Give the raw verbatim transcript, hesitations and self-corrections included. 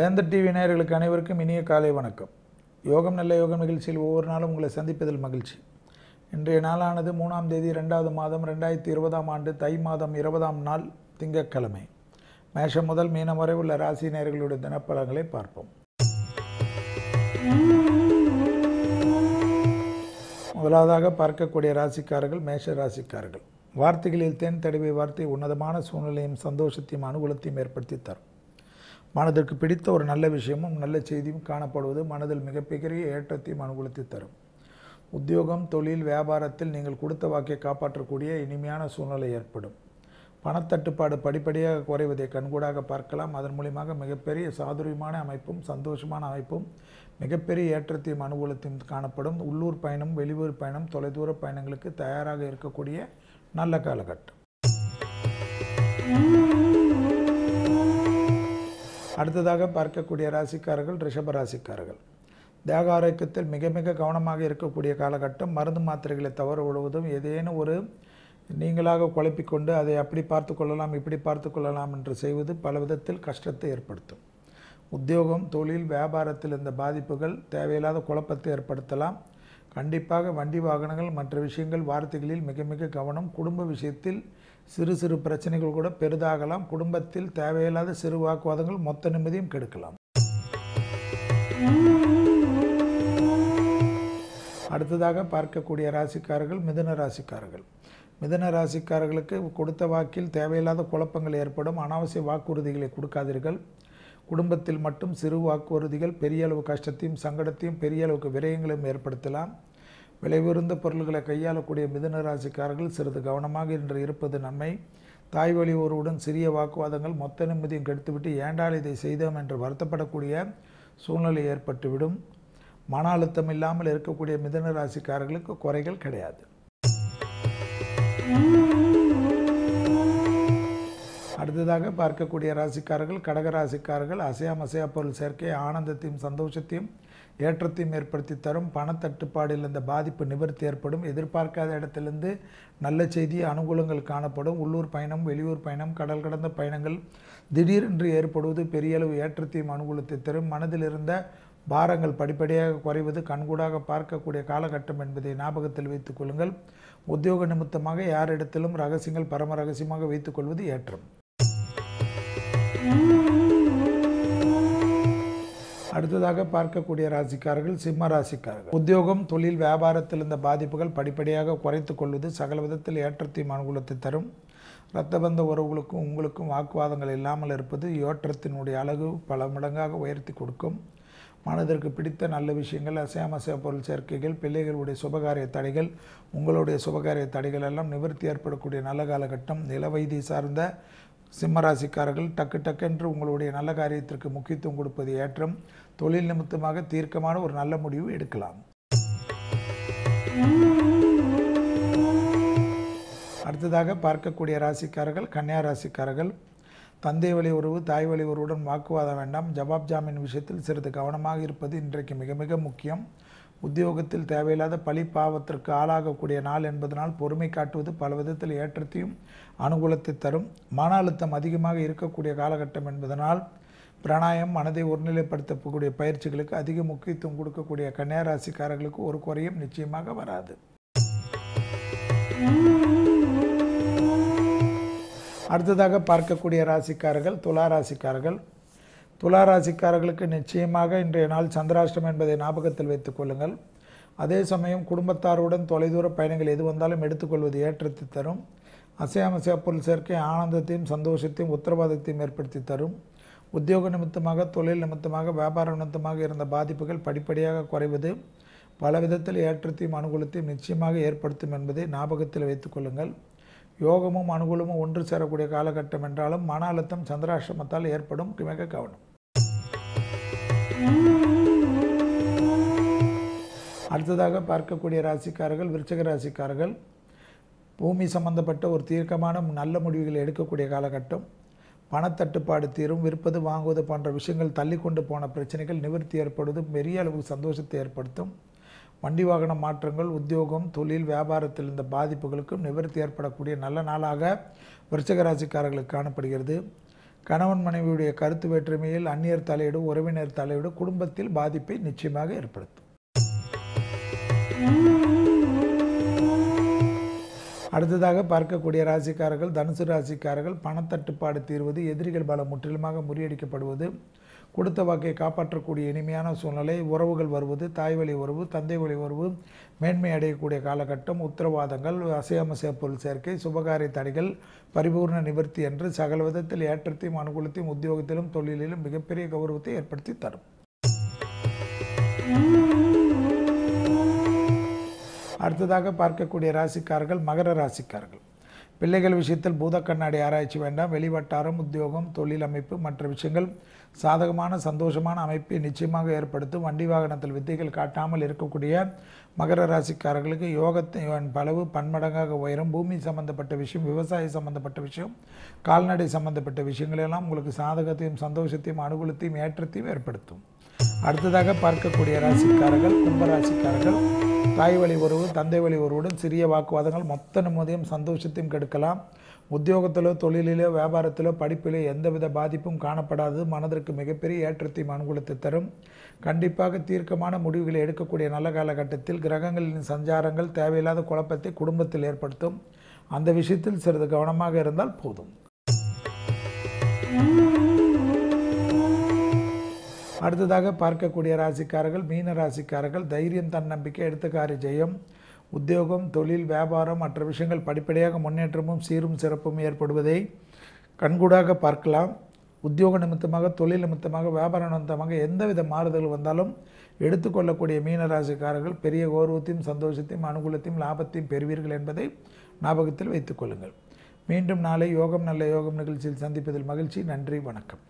வேந்தர் டிவி நேயர்களுக்கு அனைவருக்கும் இனிய காலை வணக்கம். யோகம் நல்ல யோகம் நிகழ்ச்சியில் ஒவ்வொரு நாளும் உங்களை சந்திப்பதில் மகிழ்ச்சி. இன்றைய நாளானது மூணாம் தேதி இரண்டாவது மாதம் ரெண்டாயிரத்தி இருபதாம் ஆண்டு தை மாதம் இருபதாம் நாள் திங்கட்கிழமை. மேஷம் முதல் மீனம் வரை உள்ள ராசி நேயர்களுடைய தினப்பலன்களை பார்ப்போம். முதலாவதாக பார்க்கக்கூடிய ராசிக்காரர்கள் மேஷ ராசிக்காரர்கள். வார்த்தைகளில் தேன் தடவை வார்த்தை உன்னதமான சூழ்நிலையும் சந்தோஷத்தையும் அனுகூலத்தையும் ஏற்படுத்தி தரும். மனதிற்கு பிடித்த ஒரு நல்ல விஷயமும் நல்ல செய்தியும் காணப்படுவது மனதில் மிகப்பெரிய ஏற்றத்தையும் அனுகூலத்தை தரும். உத்தியோகம், தொழில், வியாபாரத்தில் நீங்கள் கொடுத்த வாக்கை காப்பாற்றக்கூடிய இனிமையான சூழ்நிலை ஏற்படும். பணத்தட்டுப்பாடு படிப்படியாக குறைவதை கண்கூடாக பார்க்கலாம். அதன் மூலமாக மிகப்பெரிய சாதுரியமான அமைப்பும் சந்தோஷமான அமைப்பும் மிகப்பெரிய ஏற்றத்தையும் அனுகூலத்தையும் காணப்படும். உள்ளூர் பயணம், வெளியூர் பயணம், தொலைதூர பயணங்களுக்கு தயாராக இருக்கக்கூடிய நல்ல காலகட்டம். அடுத்ததாக பார்க்கக்கூடிய ராசிக்காரர்கள் ரிஷப ராசிக்காரர்கள். தேக ஆரோக்கியத்தில் மிக மிக கவனமாக இருக்கக்கூடிய காலகட்டம். மருந்து மாத்திரைகளை தவறு விடுவதும் ஏதேனும் ஒரு நீங்களாக குழப்பிக்கொண்டு அதை அப்படி பார்த்து கொள்ளலாம் இப்படி பார்த்து கொள்ளலாம் என்று செய்வது பல விதத்தில் கஷ்டத்தை ஏற்படுத்தும். உத்தியோகம், தொழில், வியாபாரத்தில் இந்த பாதிப்புகள் தேவையில்லாத குழப்பத்தை ஏற்படுத்தலாம். கண்டிப்பாக வண்டி வாகனங்கள் மற்ற விஷயங்கள் வார்த்தைகளில் மிக மிக கவனம். குடும்ப விஷயத்தில் சிறு சிறு பிரச்சனைகள் கூட பெரிதாகலாம். குடும்பத்தில் தேவையில்லாத சிறு வாக்குவாதங்கள் மொத்த நிம்மதியும் கெடுக்கலாம். அடுத்ததாக பார்க்கக்கூடிய ராசிக்காரர்கள் மிதுன ராசிக்காரர்கள். மிதுன ராசிக்காரர்களுக்கு கொடுத்த வாக்கில் தேவையில்லாத குழப்பங்கள் ஏற்படும். அனாவசிய வாக்குறுதிகளை கொடுக்காதீர்கள். குடும்பத்தில் மட்டும் சிறு வாக்குறுதிகள் பெரிய அளவு கஷ்டத்தையும் சங்கடத்தையும் பெரிய அளவுக்கு விரயங்களையும் ஏற்படுத்தலாம். விளைவிருந்த பொருள்களை கையாளக்கூடிய மிதுன ராசிக்காரர்கள் சிறிது கவனமாக இன்று இருப்பது நன்மை. தாய் வழி ஒருவுடன் சிறிய வாக்குவாதங்கள் மொத்த நிம்மதியும் கெடுத்துவிட்டு ஏண்டால் இதை செய்தோம் என்று வருத்தப்படக்கூடிய சூழ்நிலை ஏற்பட்டுவிடும். மன அழுத்தம் இல்லாமல் இருக்கக்கூடிய மிதுன ராசிக்காரர்களுக்கு குறைகள் கிடையாது. அடுத்ததாக பார்க்கக்கூடிய ராசிக்காரர்கள் கடக ராசிக்காரர்கள். அசையாம் அசையா பொருள் சேர்க்கை ஆனந்தத்தையும் சந்தோஷத்தையும் ஏற்றத்தையும் ஏற்படுத்தி தரும். பணத்தட்டுப்பாடில் இந்த பாதிப்பு நிவர்த்தி ஏற்படும். எதிர்பார்க்காத இடத்திலிருந்து நல்ல செய்தி அனுகூலங்கள் காணப்படும். உள்ளூர் பயணம், வெளியூர் பயணம், கடல் கடந்த பயணங்கள் திடீரென்று ஏற்படுவது பெரிய அளவு ஏற்றத்தையும் அனுகூலத்தை தரும். மனதில் இருந்த பாரங்கள் படிப்படியாக குறைவது கண்கூடாக பார்க்கக்கூடிய காலகட்டம் என்பதை ஞாபகத்தில் வைத்துக் கொள்ளுங்கள். உத்தியோக நிமித்தமாக யாரிடத்திலும் ரகசியங்கள் பரம ரகசியமாக வைத்துக் கொள்வது ஏற்றம். அடுத்ததாக பார்க்கக்கூடிய ராசிக்காரர்கள் சிம்ம ராசிக்காரர்கள். உத்தியோகம், தொழில், வியாபாரத்தில் இந்த பாதிப்புகள் படிப்படியாக குறைத்து கொள்வது சகல விதத்தில் ஏற்றத்தையும் அனுகூலத்தை தரும். இரத்த பந்த உறவுகளுக்கும் உங்களுக்கும் வாக்குவாதங்கள் இல்லாமல் இருப்பது ஏற்றத்தினுடைய அழகு பல மடங்காக உயர்த்தி கொடுக்கும். மனதிற்கு பிடித்த நல்ல விஷயங்கள், அசையாமசைய பொருள் சேர்க்கைகள், பிள்ளைகளுடைய சுபகாரிய தடைகள், உங்களுடைய சுபகாரிய தடைகள் எல்லாம் நிவர்த்தி ஏற்படக்கூடிய நல்ல காலகட்டம். நிலவயதை சார்ந்த சிம்மராசிக்காரர்கள் டக்கு டக்கென்று உங்களுடைய நல்ல காரியத்திற்கு முக்கியத்துவம் கொடுப்பது ஏற்றம். தொழில் நிமித்தமாக தீர்க்கமான ஒரு நல்ல முடிவு எடுக்கலாம். அடுத்ததாக பார்க்கக்கூடிய ராசிக்காரர்கள் கன்னியா ராசிக்காரர்கள். தந்தை வழி உறவு, தாய் வழி உறவுடன் வாக்குவாதம் வேண்டாம். ஜவாப் ஜாமீன் விஷயத்தில் சிறிது கவனமாக இருப்பது இன்றைக்கு மிக மிக முக்கியம். உத்தியோகத்தில் தேவையில்லாத பழி பாவத்திற்கு ஆளாகக்கூடிய நாள் என்பதனால் பொறுமை காட்டுவது பல விதத்தில் ஏற்றத்தையும் அனுகூலத்தை தரும். மன அழுத்தம் அதிகமாக இருக்கக்கூடிய காலகட்டம் என்பதனால் பிராணாயம், மனதை ஒருநிலைப்படுத்தக்கூடிய பயிற்சிகளுக்கு அதிக முக்கியத்துவம் கொடுக்கக்கூடிய கன்னியா ராசிக்காரர்களுக்கு ஒரு குறையும் நிச்சயமாக வராது. அடுத்ததாக பார்க்கக்கூடிய ராசிக்காரர்கள் துலா ராசிக்காரர்கள். துலா ராசிக்காரர்களுக்கு நிச்சயமாக இன்றைய நாள் சந்திராஷ்டம் என்பதை ஞாபகத்தில் வைத்துக் கொள்ளுங்கள். அதே சமயம் குடும்பத்தாருடன் தொலைதூர பயணங்கள் எது வந்தாலும் எடுத்துக்கொள்வது ஏற்றத்தை தரும். அசையாமசையா பொருள் சேர்க்கை ஆனந்தத்தையும் சந்தோஷத்தையும் உத்தரவாதத்தையும் ஏற்படுத்தி தரும். உத்தியோக நிமித்தமாக, தொழில் நிமித்தமாக, வியாபார நிமித்தமாக இருந்த பாதிப்புகள் படிப்படியாக குறைவது பல விதத்தில் ஏற்றத்தையும் அனுகூலத்தையும் நிச்சயமாக ஏற்படுத்தும் என்பதை ஞாபகத்தில் வைத்துக் கொள்ளுங்கள். யோகமும் அனுகூலமும் ஒன்று சேரக்கூடிய காலகட்டம் என்றாலும் மன அழுத்தம் சந்திராஷ்டமத்தால் ஏற்படும். மிக கவனம். அடுத்ததாக பார்க்கக்கூடிய ராசிக்காரர்கள் விருச்சிக ராசிக்காரர்கள். பூமி சம்பந்தப்பட்ட ஒரு தீர்க்கமான நல்ல முடிவுகள் எடுக்கக்கூடிய காலகட்டம். பணத்தட்டுப்பாடு தீரும். விற்பது வாங்குவது போன்ற விஷயங்கள் தள்ளி கொண்டு போன பிரச்சனைகள் நிவர்த்தி ஏற்படுவது பெரிய அளவு சந்தோஷத்தை ஏற்படுத்தும். வண்டி வாகன மாற்றங்கள், உத்தியோகம், தொழில், வியாபாரத்தில் இந்த பாதிப்புகளுக்கும் நிவர்த்தி ஏற்படக்கூடிய நல்ல நாளாக விருச்சிக ராசிக்காரர்களுக்கு காணப்படுகிறது. கணவன் மனைவியுடைய கருத்து வேற்றுமையில் அந்நியர் தலையீடு உறவினர் தலையீடு குடும்பத்தில் பாதிப்பை நிச்சயமாக ஏற்படுத்தும். அடுத்ததாக பார்க்கக்கூடிய ராசிக்காரர்கள் தனுசு ராசிக்காரர்கள் பணத்தட்டுப்பாடு தீர்வது எதிரிகள் பலம் முற்றிலுமாக முறியடிக்கப்படுவது கொடுத்த வாக்கை காப்பாற்றக்கூடிய இனிமையான சூழ்நிலை உறவுகள் வருவது தாய்வழி உறவு தந்தை வழி உறவு மேன்மை அடையக்கூடிய காலகட்டம் உத்தரவாதங்கள் அசையாம சேப்பொருள் சேர்க்கை சுபகாரிய தடைகள் பரிபூர்ண நிவர்த்தி என்று சகல விதத்தில் ஏற்றத்தையும் அனுகூலத்தையும் உத்தியோகத்திலும் தொழிலிலும் மிகப்பெரிய கௌரவத்தை ஏற்படுத்தி தரும். அடுத்ததாக பார்க்கக்கூடிய ராசிக்காரர்கள் மகர ராசிக்காரர்கள் பிள்ளைகள் விஷயத்தில் பூத கண்ணாடி ஆராய்ச்சி வேண்டாம். வெளிவட்டாரம் உத்தியோகம் தொழில் அமைப்பு மற்ற விஷயங்கள் சாதகமான சந்தோஷமான அமைப்பை நிச்சயமாக ஏற்படுத்தும். வண்டி வாகனத்தில் வித்தைகள் காட்டாமல் இருக்கக்கூடிய மகர ராசிக்காரர்களுக்கு யோகத்தின் பலவு பன்மடங்காக உயரும். பூமி சம்பந்தப்பட்ட விஷயம் விவசாயம் சம்பந்தப்பட்ட விஷயம் கால்நடை சம்பந்தப்பட்ட விஷயங்களெல்லாம் உங்களுக்கு சாதகத்தையும் சந்தோஷத்தையும் அனுகூலத்தையும் ஏற்றத்தையும் ஏற்படுத்தும். அடுத்ததாக பார்க்கக்கூடிய ராசிக்காரர்கள் கும்பராசிக்காரர்கள் தாய் வழி உறவு தந்தை வழி உறவுடன் சிறிய வாக்குவாதங்கள் மொத்த நிம்மதியும் சந்தோஷத்தையும் கெடுக்கலாம். உத்தியோகத்திலோ தொழிலிலோ வியாபாரத்திலோ படிப்பிலோ எந்தவித பாதிப்பும் காணப்படாது. மனதிற்கு மிகப்பெரிய ஏற்றத்தையும் அனுகூலத்தை தரும். கண்டிப்பாக தீர்க்கமான முடிவுகளை எடுக்கக்கூடிய நல்ல காலகட்டத்தில் கிரகங்களின் சஞ்சாரங்கள் தேவையில்லாத குழப்பத்தை குடும்பத்தில் ஏற்படுத்தும். அந்த விஷயத்தில் சிறிது கவனமாக இருந்தால் போதும். அடுத்ததாக பார்க்கக்கூடிய ராசிக்காரர்கள் மீன ராசிக்காரர்கள் தைரியம் தன்னம்பிக்கை எடுத்துக்காரி ஜெயம் உத்தியோகம் தொழில் வியாபாரம் மற்ற விஷயங்கள் படிப்படியாக முன்னேற்றமும் சீரும் சிறப்பும் ஏற்படுவதை கண்கூடாக பார்க்கலாம். உத்தியோக நிமித்தமாக தொழில் நிமித்தமாக வியாபார நிமித்தமாக எந்தவித மாறுதல் வந்தாலும் எடுத்துக்கொள்ளக்கூடிய மீன ராசிக்காரர்கள் பெரிய கௌரவத்தையும் சந்தோஷத்தையும் அனுகூலத்தையும் லாபத்தையும் பெறுவீர்கள் என்பதை ஞாபகத்தில் வைத்துக்கொள்ளுங்கள். மீண்டும் நாளை யோகம் நல்ல யோகம் நிகழ்ச்சியில் சந்திப்பதில் மகிழ்ச்சி. நன்றி, வணக்கம்.